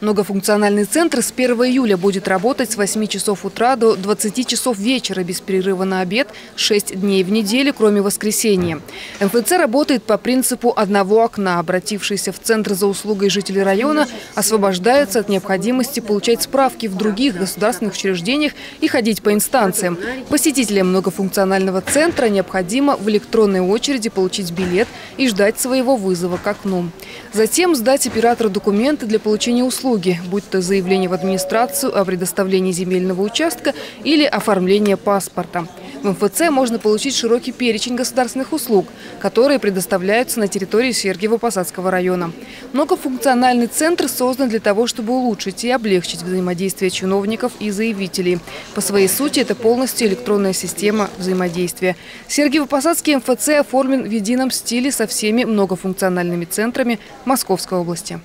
Многофункциональный центр с 1 июля будет работать с 8 часов утра до 20 часов вечера без перерыва на обед 6 дней в неделю, кроме воскресенья. МФЦ работает по принципу одного окна. Обратившиеся в центр за услугой жители района освобождаются от необходимости получать справки в других государственных учреждениях и ходить по инстанциям. Посетителям многофункционального центра необходимо в электронной очереди получить билет и ждать своего вызова к окну. Затем сдать оператору документы для получения услуг, будь то заявление в администрацию о предоставлении земельного участка или оформление паспорта. В МФЦ можно получить широкий перечень государственных услуг, которые предоставляются на территории Сергиево-Посадского района. Многофункциональный центр создан для того, чтобы улучшить и облегчить взаимодействие чиновников и заявителей. По своей сути, это полностью электронная система взаимодействия. Сергиево-Посадский МФЦ оформлен в едином стиле со всеми многофункциональными центрами Московской области.